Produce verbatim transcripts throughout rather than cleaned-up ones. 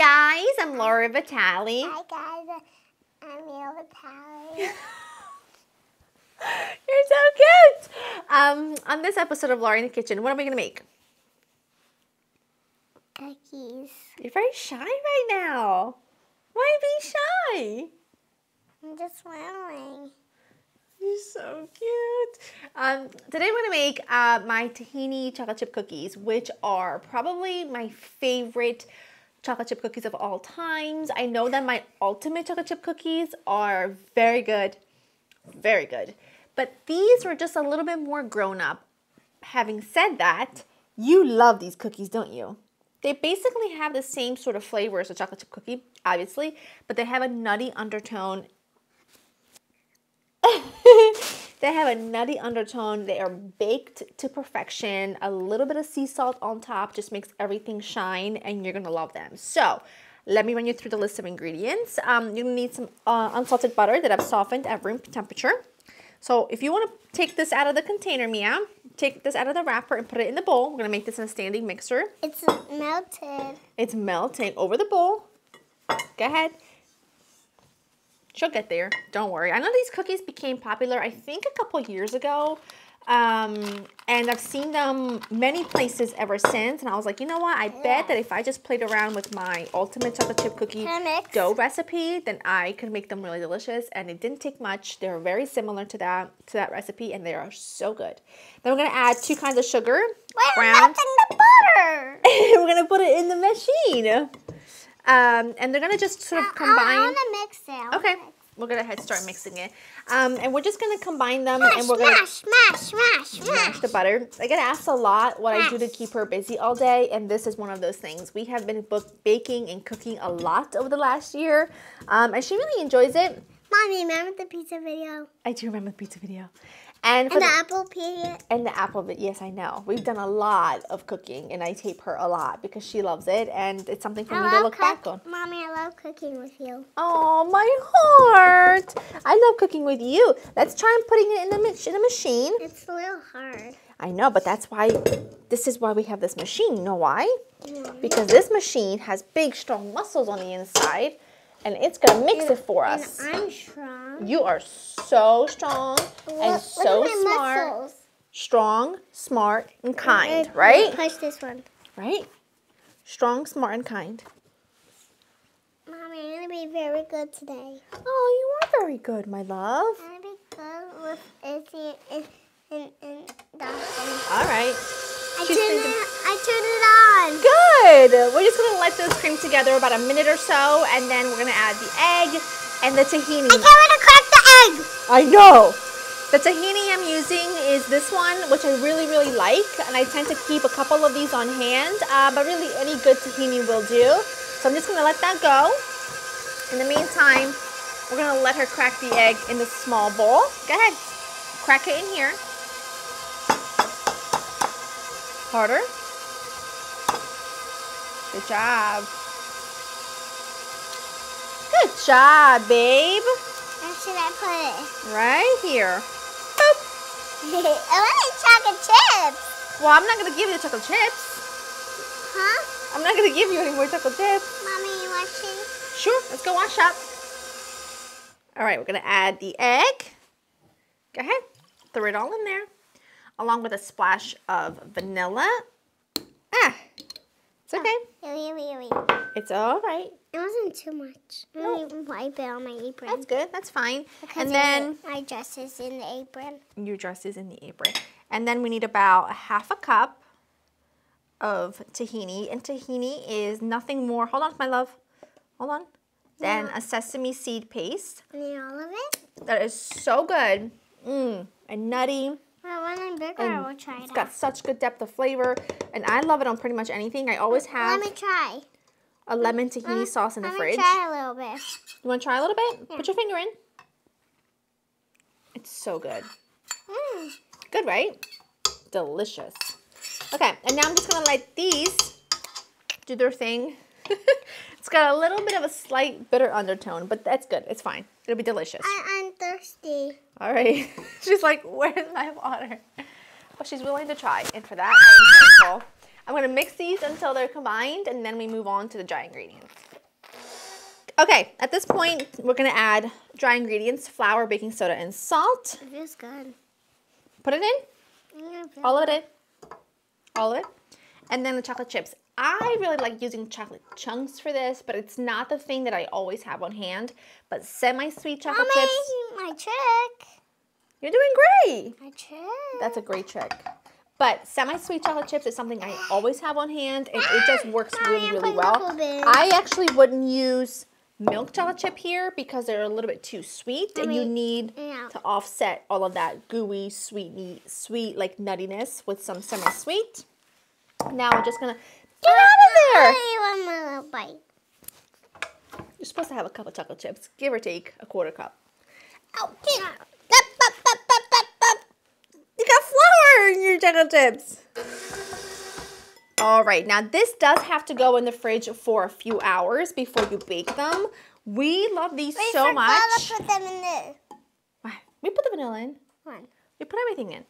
guys, I'm Laura Vitale. Hi guys, I'm Laura Vitale. You're so cute. Um, on this episode of Laura in the Kitchen, what are we gonna make? Cookies. You're very shy right now. Why be shy? I'm just smiling. You're so cute. Um, today I'm gonna make uh, my tahini chocolate chip cookies, which are probably my favorite chocolate chip cookies of all times. I know that my ultimate chocolate chip cookies are very good, very good. But these were just a little bit more grown up. Having said that, you love these cookies, don't you? They basically have the same sort of flavor as a chocolate chip cookie, obviously, but they have a nutty undertone. They have a nutty undertone. They are baked to perfection. A little bit of sea salt on top just makes everything shine, and you're gonna love them. So let me run you through the list of ingredients. Um, you're gonna need some uh, unsalted butter that I've softened at room temperature. So if you wanna take this out of the container, Mia, take this out of the wrapper and put it in the bowl. We're gonna make this in a standing mixer. It's melted. It's melting over the bowl. Go ahead. She'll get there, don't worry. I know these cookies became popular, I think a couple years ago. Um, and I've seen them many places ever since. And I was like, you know what? I yeah. bet that if I just played around with my ultimate chocolate chip cookie dough recipe, then I could make them really delicious. And it didn't take much. They're very similar to that to that recipe, and they are so good. Then we're gonna add two kinds of sugar. We're brown. The butter. We're gonna put it in the machine. Um, and they're gonna just sort of combine. I wanna mix it. Okay. We're gonna head start mixing it. Um, and we're just gonna combine them smash, and we're gonna smash, smash, smash, smash the butter. I get asked a lot what smash. I do to keep her busy all day, and this is one of those things. We have been booked baking and cooking a lot over the last year, um, and she really enjoys it. Mommy, remember the pizza video? I do remember the pizza video. And, for and the, the apple pizza. And the apple, but yes, I know. We've done a lot of cooking, and I tape her a lot because she loves it, and it's something for I me to look back on. Mommy, I love cooking with you. Oh, my heart. I love cooking with you. Let's try and putting it in the, in the machine. It's a little hard. I know, but that's why, this is why we have this machine. You know why? Yeah. Because this machine has big, strong muscles on the inside, and it's gonna mix and, it for us. And I'm strong. You are so strong look, and so look at my smart. Muscles. Strong, smart, and kind, and I, right? Push this one. Right? Strong, smart, and kind. Mommy, I'm gonna be very good today. Oh, you are very good, my love. I'm gonna be good with Izzy and and, and Dawson. All right. I turned, it, I turned it on. Good. We're just going to let those cream together about a minute or so, and then we're going to add the egg and the tahini. I can't wait to crack the egg. I know. The tahini I'm using is this one, which I really, really like, and I tend to keep a couple of these on hand, uh, but really any good tahini will do. So I'm just going to let that go. In the meantime, we're going to let her crack the egg in the small bowl. Go ahead. Crack it in here. Harder. Good job. Good job, babe. Where should I put it? Right here. Boop. I want chocolate chips. Well, I'm not going to give you the chocolate chips. Huh? I'm not going to give you any more chocolate chips. Mommy, you washing? Sure. Let's go wash up. All right, we're going to add the egg. Go ahead. Throw it all in there, along with a splash of vanilla. Ah, it's okay. Oh, it's all right. It wasn't too much. I'm no. gonna wipe it on my apron. That's good, that's fine. Because and then my dress is in the apron. Your dress is in the apron. And then we need about half a cup of tahini. And tahini is nothing more, hold on my love, hold on, than yeah. a sesame seed paste. And then all of it? That is so good. Mmm, and nutty. Well, when I'm bigger, and I will try it It's out. Got such good depth of flavor, and I love it on pretty much anything. I always have Let me try. a lemon tahini me, sauce in the let fridge. Let me try a little bit. You want to try a little bit? Yeah. Put your finger in. It's so good. Mm. Good, right? Delicious. Okay, and now I'm just going to let these do their thing. It's got a little bit of a slight bitter undertone, but that's good. It's fine. It'll be delicious. I, I'm thirsty. All right. She's like, where's my water? But she's willing to try, and for that, I'm thankful. I'm going to mix these until they're combined, and then we move on to the dry ingredients. Okay, at this point, we're gonna add dry ingredients, flour, baking soda, and salt. It feels good. Put it in, yeah, all of it, all of it. And then the chocolate chips. I really like using chocolate chunks for this, but it's not the thing that I always have on hand. But semi-sweet chocolate Mommy, chips. My trick. You're doing great. My trick. That's a great trick. But semi-sweet chocolate chips is something I always have on hand, and it just works really, really well. I actually wouldn't use milk chocolate chip here because they're a little bit too sweet, and you need to offset all of that gooey, sweet, sweet like nuttiness with some semi-sweet. Now we're just gonna get out of there. One more little bite. You're supposed to have a cup of chocolate chips, give or take a quarter cup. Okay. You got flour in your chocolate chips. All right, now this does have to go in the fridge for a few hours before you bake them. We love these we so much. We put them in there. We put the vanilla in. One. We put everything in.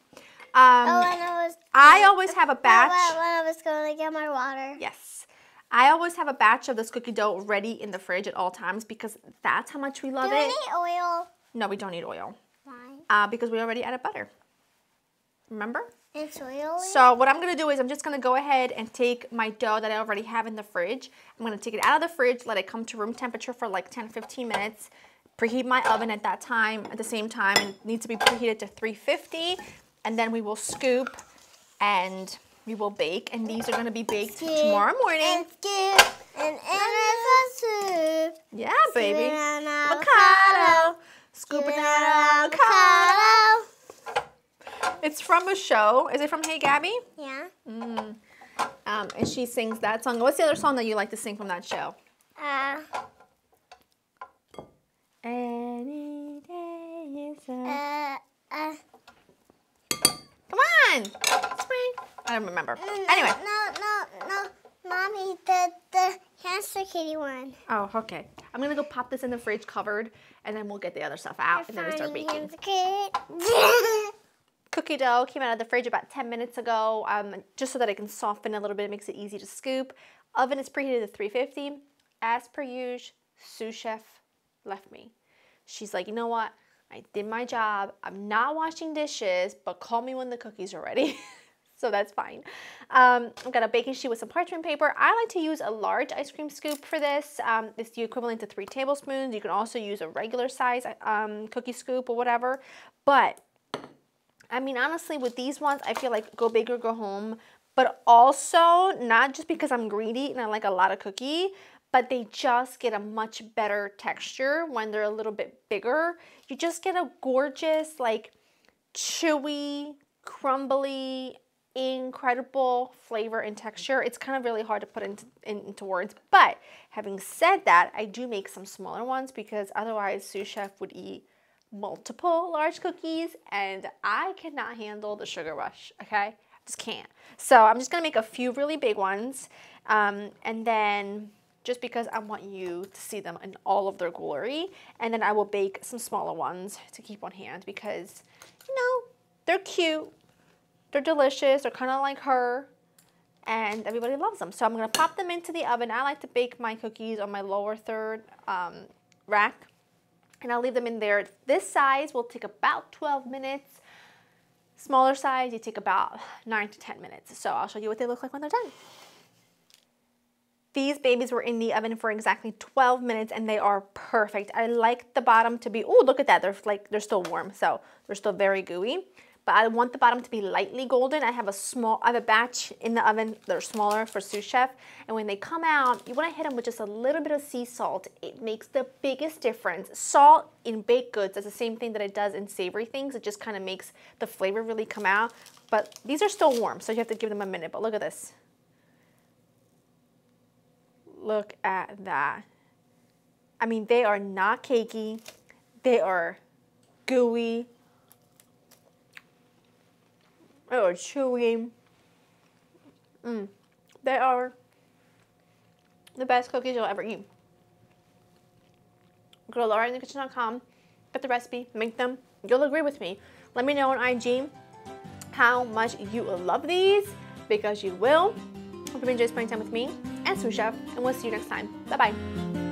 Um, oh, and I, was, I always have a batch. When I was going to get my water. Yes. I always have a batch of this cookie dough ready in the fridge at all times because that's how much we love it. Do we need oil? No, we don't need oil. Why? Uh, because we already added butter. Remember? It's oily. So what I'm going to do is I'm just going to go ahead and take my dough that I already have in the fridge. I'm going to take it out of the fridge, let it come to room temperature for like ten to fifteen minutes, preheat my oven at that time, at the same time. It needs to be preheated to three fifty, and then we will scoop and we will bake. And these are going to be baked scoop tomorrow morning. And scoop and scoop. Yeah, baby. Scoop and avocado. Scoop and avocado. It's from a show. Is it from Hey Gabby? Yeah. Mm. Um, and she sings that song. What's the other song that you like to sing from that show? Uh. Any day is a... Uh, uh. Come on. Spring. I don't remember. No, no, anyway. No, no, no. Mommy, the, the hamster kitty one. Oh, okay. I'm going to go pop this in the fridge covered, and then we'll get the other stuff out, We're and then we start baking. Cookie dough came out of the fridge about ten minutes ago, um, just so that it can soften a little bit. It makes it easy to scoop. Oven is preheated to three fifty. As per usual, sous chef left me. She's like, you know what? I did my job. I'm not washing dishes, but call me when the cookies are ready. So that's fine. Um, I've got a baking sheet with some parchment paper. I like to use a large ice cream scoop for this. Um, it's the equivalent to three tablespoons. You can also use a regular size um, cookie scoop or whatever, but I mean, honestly, with these ones, I feel like go big or go home, but also not just because I'm greedy and I like a lot of cookie, but they just get a much better texture when they're a little bit bigger. You just get a gorgeous, like, chewy, crumbly, incredible flavor and texture. It's kind of really hard to put into, into words, but having said that, I do make some smaller ones because otherwise sous chef would eat multiple large cookies and I cannot handle the sugar rush, okay? I just can't. So I'm just gonna make a few really big ones um, and then just because I want you to see them in all of their glory, and then I will bake some smaller ones to keep on hand because, you know, they're cute, they're delicious, they're kind of like her, and everybody loves them. So I'm gonna pop them into the oven. I like to bake my cookies on my lower third um, rack. And I'll leave them in there. This size will take about twelve minutes. Smaller size, you take about nine to ten minutes. So I'll show you what they look like when they're done. These babies were in the oven for exactly twelve minutes and they are perfect. I like the bottom to be, oh, look at that. They're like, they're still warm, so they're still very gooey. But I want the bottom to be lightly golden. I have a small, I have a batch in the oven that are smaller for sous chef. And when they come out, you want to hit them with just a little bit of sea salt. It makes the biggest difference. Salt in baked goods is the same thing that it does in savory things. It just kind of makes the flavor really come out. But these are still warm, so you have to give them a minute. But look at this. Look at that. I mean, they are not cakey. They are gooey. They are chewy. Mm. They are the best cookies you'll ever eat. Go to Laura in the kitchen dot com, get the recipe, make them. You'll agree with me. Let me know on I G how much you love these, because you will. Hope you enjoyed spending time with me and sous chef, and we'll see you next time. Bye-bye.